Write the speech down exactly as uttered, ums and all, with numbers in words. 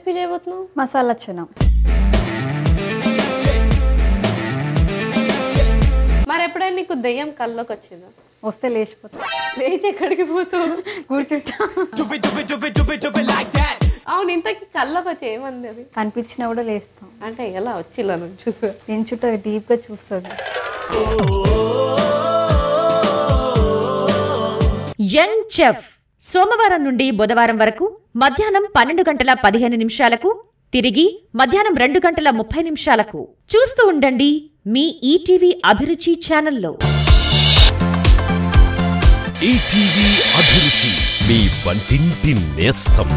recipe cheyavutnu? Masala chana. మరి ఎప్పుడైనా మీకు దయ్యం కళ్ళలోకి వచ్చిందా? వస్తే లేచిపోతా. లేచి ఎక్కడికి పోతావు? కూర్చుంటా. అవును, ఇంతకీ కళ్ళలోకి వచ్చి ఏమంది అది? కనిపించినా కూడా లేస్తాం. అంటే ఎలా వచ్చి ఇలా నుంచి నేను చుట్టూ డీప్గా చూస్తుంది. యంగ్ చెఫ్ సోమవారం నుండి బుధవారం వరకు మధ్యాహ్నం పన్నెండు గంటల పదిహేను నిమిషాలకు తిరిగి మధ్యాహ్నం రెండు గంటల ముప్పై నిమిషాలకు చూస్తూ ఉండండి మీ ఈటీవీ అభిరుచి ఛానల్లో. ఈటీవీ అభిరుచి మీ వంటింటి నేస్తం.